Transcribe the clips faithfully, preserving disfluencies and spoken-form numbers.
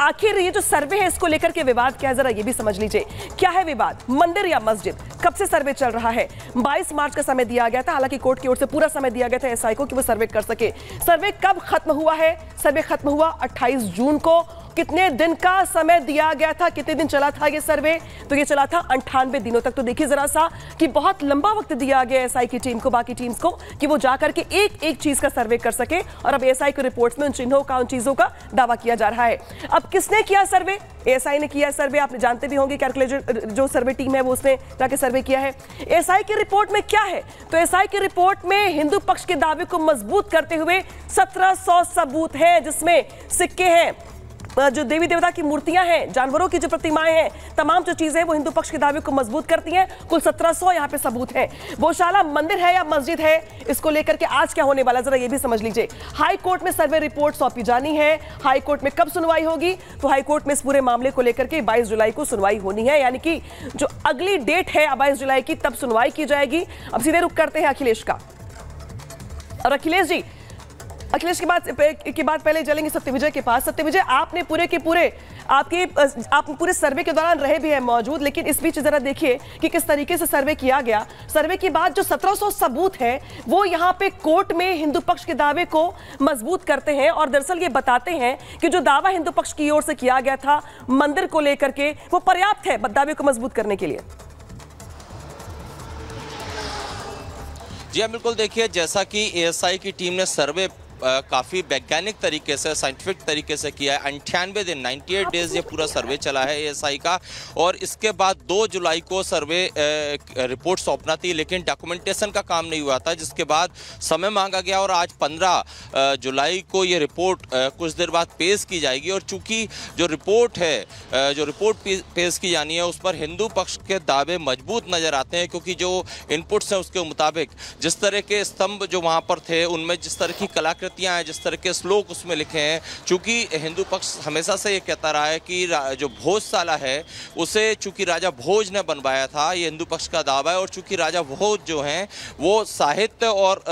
आखिर ये जो सर्वे है इसको लेकर के विवाद क्या है, जरा ये भी समझ लीजिए। क्या है विवाद, मंदिर या मस्जिद? कब से सर्वे चल रहा है? बाईस मार्च का समय दिया गया था, हालांकि कोर्ट की ओर से पूरा समय दिया गया था एसआई को कि वो सर्वे कर सके। सर्वे कब खत्म हुआ है? सर्वे खत्म हुआ अट्ठाईस जून को। कितने दिन का समय दिया गया था, कितने दिन चला था ये सर्वे? तो ये चला था अंठानवे दिनों तक। तो देखिए जरा सा कि बहुत लंबा वक्त दिया गया एसआई की टीम को, बाकी टीम्स को, कि वो जाकर के एक एक चीज का सर्वे कर सके। और अब एसआई की रिपोर्ट्स में उन चिन्हों का, उन चीजों का दावा किया जा रहा है। अब किसने किया सर्वे? एसआई ने किया सर्वे, आपने जानते भी होंगे, कैलकुलेटर जो सर्वे टीम है वो उसने जाके सर्वे किया है। एसआई की रिपोर्ट में क्या है? तो एसआई की रिपोर्ट में हिंदू पक्ष के दावे को मजबूत करते हुए सत्रह सौ सबूत है, जिसमें सिक्के हैं, जो देवी देवता की मूर्तियां हैं, जानवरों की जो प्रतिमाएं हैं, तमाम जो चीजें हैं वो हिंदू पक्ष के दावे को मजबूत करती हैं। कुल सत्रह सौ यहाँ पे सबूत हैं। भोजशाला मंदिर है या मस्जिद है, इसको लेकर के आज क्या होने वाला, जरा ये भी समझ लीजिए। हाई कोर्ट में सर्वे रिपोर्ट सौंपी जानी है। हाई कोर्ट में कब सुनवाई होगी? तो हाई कोर्ट में इस पूरे मामले को लेकर के बाईस जुलाई को सुनवाई होनी है, यानी कि जो अगली डेट है बाईस जुलाई की, तब सुनवाई की जाएगी। अब सीधे रुख करते हैं अखिलेश का। और अखिलेश जी, अखिलेश की बात की बात पहले चलेंगे सत्यविजय के पास। सत्यविजय, आपने पूरे के पूरे आपके आप पूरे सर्वे के दौरान रहे भी हैं मौजूद, लेकिन इस बीच जरा देखिए कि किस तरीके से सर्वे किया गया। सर्वे के बाद जो सत्रह सौ सबूत हैं वो यहाँ पे कोर्ट में हिंदू पक्ष के दावे को मजबूत करते हैं और दरअसल ये बताते हैं कि जो दावा हिंदू पक्ष की ओर से किया गया था मंदिर को लेकर के, वो पर्याप्त है दावे को मजबूत करने के लिए। जी हाँ, बिल्कुल। देखिए, जैसा कि एएसआई की टीम ने सर्वे काफ़ी वैज्ञानिक तरीके से, साइंटिफिक तरीके से किया है। अंठानवे दिन अट्ठानवे डेज ये पूरा सर्वे चला है एएसआई का, और इसके बाद दो जुलाई को सर्वे रिपोर्ट सौंपना थी, लेकिन डॉक्यूमेंटेशन का काम नहीं हुआ था, जिसके बाद समय मांगा गया और आज पंद्रह जुलाई को ये रिपोर्ट कुछ देर बाद पेश की जाएगी। और चूँकि जो रिपोर्ट है, जो रिपोर्ट पेश की जानी है, उस पर हिंदू पक्ष के दावे मजबूत नज़र आते हैं, क्योंकि जो इनपुट्स हैं उसके मुताबिक जिस तरह के स्तंभ जो वहाँ पर थे, उनमें जिस तरह की कलाकृति, जिस तरह के श्लोक उसमें लिखे हैं, चूंकि हिंदू पक्ष हमेशा से ये कहता रहा है कि जो भोजशाला है उसे चूंकि राजा भोज ने बनवाया था, ये हिंदू पक्ष का दावा है। और चूंकि राजा भोज जो हैं वो साहित्य और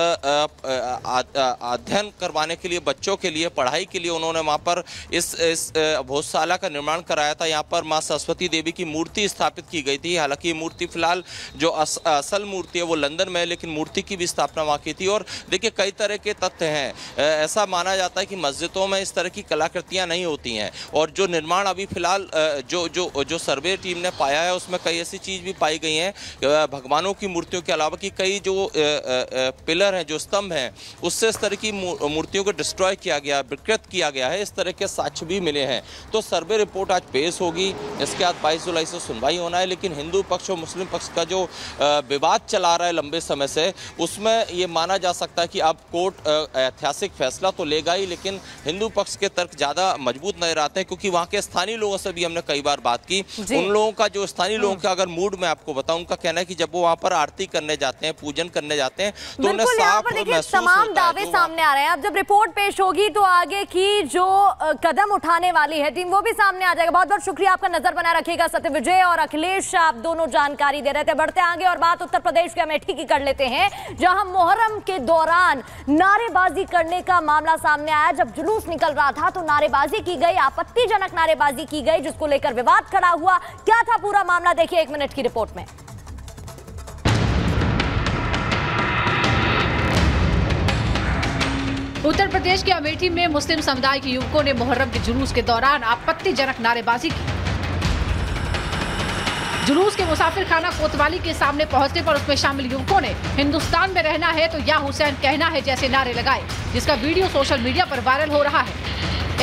अध्ययन करवाने के लिए, बच्चों के लिए पढ़ाई के लिए उन्होंने वहाँ पर इस, इस भोजशाला का निर्माण कराया था। यहाँ पर मां सरस्वती देवी की मूर्ति स्थापित की गई थी। हालांकि मूर्ति फिलहाल जो अस, असल मूर्ति है वो लंदन में है, लेकिन मूर्ति की भी स्थापना वहाँ की थी। और देखिए, कई तरह के तथ्य हैं। ऐसा माना जाता है कि मस्जिदों में इस तरह की कलाकृतियां नहीं होती हैं, और जो निर्माण अभी फिलहाल जो जो जो सर्वे टीम ने पाया है उसमें कई ऐसी चीज़ भी पाई गई हैं, भगवानों की मूर्तियों के अलावा, कि कई जो पिलर हैं, जो स्तंभ हैं, उससे इस तरह की मूर्तियों को डिस्ट्रॉय किया गया, विकृत किया गया है। इस तरह के साक्ष्य भी मिले हैं। तो सर्वे रिपोर्ट आज पेश होगी, इसके बाद बाईस जुलाई से सुनवाई होना है। लेकिन हिंदू पक्ष और मुस्लिम पक्ष का जो विवाद चला रहा है लंबे समय से, उसमें ये माना जा सकता है कि अब कोर्ट ऐतिहासिक फैसला तो लेगा ही, लेकिन हिंदू पक्ष के तर्क ज्यादा मजबूत नजर आते हैं, क्योंकि वहां के स्थानीय लोगों से भी हमने कई बार बात की। उन लोगों का, जो स्थानीय लोगों का अगर मूड मैं आपको बताऊं, उनका कहना है कि जब वो वहां पर आरती करने जाते हैं, पूजन करने जाते हैं, तो उन्हें साफ महसूस तमाम दावे सामने आ रहे हैं। अब जब रिपोर्ट पेश होगी तो आगे की जो कदम उठाने वाली है टीम वो भी सामने आ जाएगा। बहुत बहुत शुक्रिया आपका, नजर बना रखिएगा सत्यविजय और अखिलेश, आप दोनों जानकारी दे रहे थे। बढ़ते आगे और बात उत्तर प्रदेश के अमेठी की कर लेते हैं, जहां मुहर्रम के दौरान नारेबाजी करने का मामला सामने आया। जब जुलूस निकल रहा था तो नारेबाजी की गई, आपत्तिजनक नारेबाजी की गई, जिसको लेकर विवाद खड़ा हुआ। क्या था पूरा मामला, देखिए एक मिनट की रिपोर्ट में। उत्तर प्रदेश के अमेठी में मुस्लिम समुदाय के युवकों ने मुहर्रम के जुलूस के दौरान आपत्तिजनक नारेबाजी की। जुलूस के मुसाफिर खाना कोतवाली के सामने पहुंचने पर उसमें शामिल युवकों ने हिंदुस्तान में रहना है तो या हुसैन कहना है जैसे नारे लगाए, जिसका वीडियो सोशल मीडिया पर वायरल हो रहा है।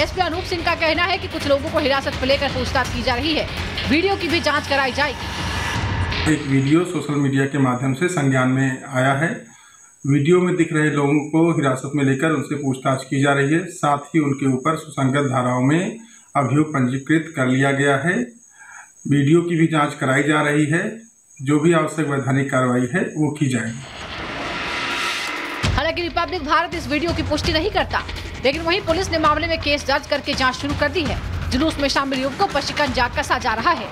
एसपी अनूप सिंह का कहना है कि कुछ लोगों को हिरासत में लेकर पूछताछ की जा रही है, वीडियो की भी जाँच कराई जाएगी। एक वीडियो सोशल मीडिया के माध्यम से संज्ञान में आया है। वीडियो में दिख रहे लोगों को हिरासत में लेकर उनसे पूछताछ की जा रही है, साथ ही उनके ऊपर सुसंगत धाराओं में अभियोग पंजीकृत कर लिया गया है। वीडियो की भी जांच कराई जा रही है, जो भी आवश्यक वैधानिक कार्रवाई है वो की जाएगी। हालांकि रिपब्लिक भारत इस वीडियो की पुष्टि नहीं करता, लेकिन वहीं पुलिस ने मामले में केस दर्ज करके जांच शुरू कर दी है। जुलूस में शामिल युवकों पर शिकंजा कसा जा रहा है।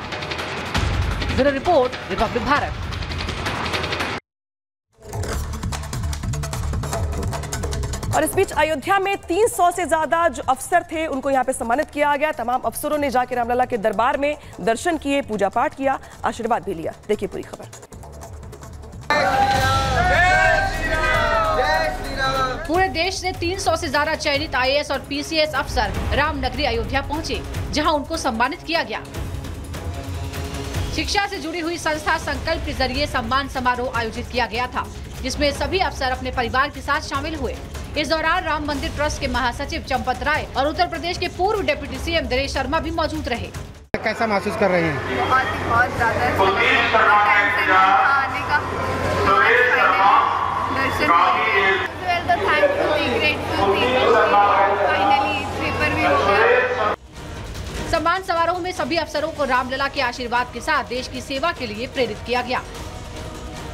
Bureau report, Republic Bharat. और इस बीच अयोध्या में तीन सौ से ज्यादा जो अफसर थे उनको यहाँ पे सम्मानित किया गया। तमाम अफसरों ने जाकर रामलला के दरबार में दर्शन किए, पूजा पाठ किया, आशीर्वाद भी लिया। देखिए पूरी खबर। पूरे देश से तीन सौ से ज्यादा चयनित आई ए एस और पी सी एस अफसर रामनगरी अयोध्या पहुँचे, जहाँ उनको सम्मानित किया गया। शिक्षा से जुड़ी हुई संस्था संकल्प के जरिए सम्मान समारोह आयोजित किया गया था, जिसमें सभी अफसर अपने परिवार के साथ शामिल हुए। इस दौरान राम मंदिर ट्रस्ट के महासचिव चंपत राय और उत्तर प्रदेश के पूर्व डिप्टी सी एम दरेश शर्मा भी मौजूद रहे। कैसा महसूस कर रहे हैं? बहुत ही बहुत ज्यादा आने का दर्शन। सम्मान समारोह में सभी अफसरों को रामलला के आशीर्वाद के साथ देश की सेवा के लिए प्रेरित किया गया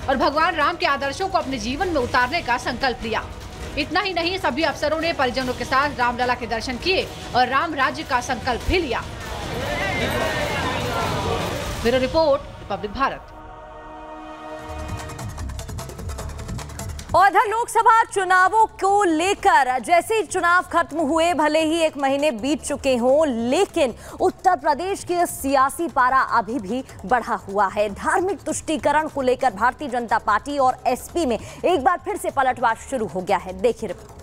और भगवान राम के आदर्शों को अपने जीवन में उतारने का संकल्प लिया। इतना ही नहीं, सभी अफसरों ने परिजनों के साथ रामलला के दर्शन किए और राम राज्य का संकल्प भी लिया। Bureau report, Republic Bharat. उधर लोकसभा चुनावों को लेकर जैसे ही चुनाव खत्म हुए, भले ही एक महीने बीत चुके हों, लेकिन उत्तर प्रदेश के सियासी पारा अभी भी बढ़ा हुआ है। धार्मिक तुष्टीकरण को लेकर भारतीय जनता पार्टी और एस पी में एक बार फिर से पलटवार शुरू हो गया है। देखिए रिपोर्ट।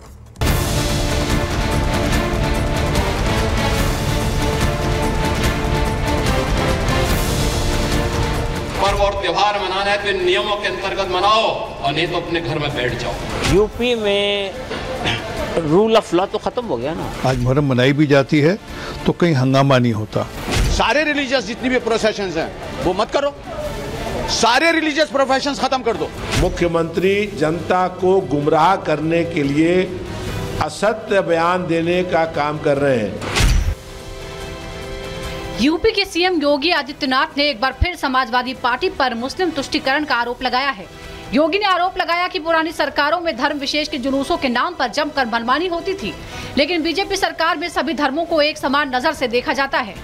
पर्व और त्योहार मनाना है तो इन नियमों के अंतर्गत मनाओ और नहीं तो अपने घर में बैठ जाओ। यू पी में रूल ऑफ लॉ तो खत्म हो गया ना। आज मुहर्रम मनाई भी जाती है तो कहीं हंगामा नहीं होता। सारे रिलीजियस जितनी भी प्रोफेशंस हैं वो मत करो, सारे रिलीजियस प्रोफेशंस खत्म कर दो। मुख्यमंत्री जनता को गुमराह करने के लिए असत्य बयान देने का काम कर रहे हैं। यू पी के सी एम योगी आदित्यनाथ ने एक बार फिर समाजवादी पार्टी पर मुस्लिम तुष्टीकरण का आरोप लगाया है। योगी ने आरोप लगाया कि पुरानी सरकारों में धर्म विशेष के जुलूसों के नाम पर जमकर मनमानी होती थी, लेकिन बी जे पी सरकार में सभी धर्मों को एक समान नजर से देखा जाता है।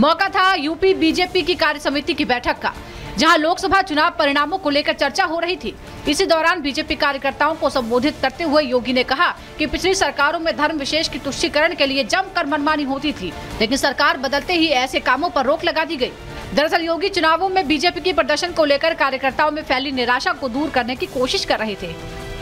मौका था U P B J P की कार्य समिति की बैठक का, जहां लोकसभा चुनाव परिणामों को लेकर चर्चा हो रही थी। इसी दौरान बी जे पी कार्यकर्ताओं को संबोधित करते हुए योगी ने कहा कि पिछली सरकारों में धर्म विशेष की तुष्टीकरण के लिए जमकर मनमानी होती थी, लेकिन सरकार बदलते ही ऐसे कामों पर रोक लगा दी गई। दरअसल योगी चुनावों में बी जे पी के प्रदर्शन को लेकर कार्यकर्ताओं में फैली निराशा को दूर करने की कोशिश कर रहे थे।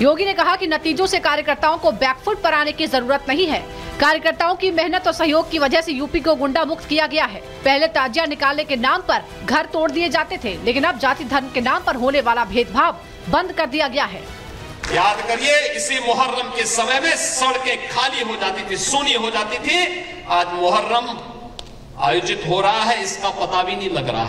योगी ने कहा कि नतीजों से कार्यकर्ताओं को बैकफुट पर आने की जरूरत नहीं है। कार्यकर्ताओं की मेहनत और सहयोग की वजह से यू पी को गुंडा मुक्त किया गया है। पहले ताजिया निकालने के नाम पर घर तोड़ दिए जाते थे, लेकिन अब जाति धर्म के नाम पर होने वाला भेदभाव बंद कर दिया गया है। याद करिए, इसी मुहर्रम के समय में सड़कें खाली हो जाती थी, सूनी हो जाती थी। आज मुहर्रम आयोजित हो रहा है, इसका पता भी नहीं लग रहा है।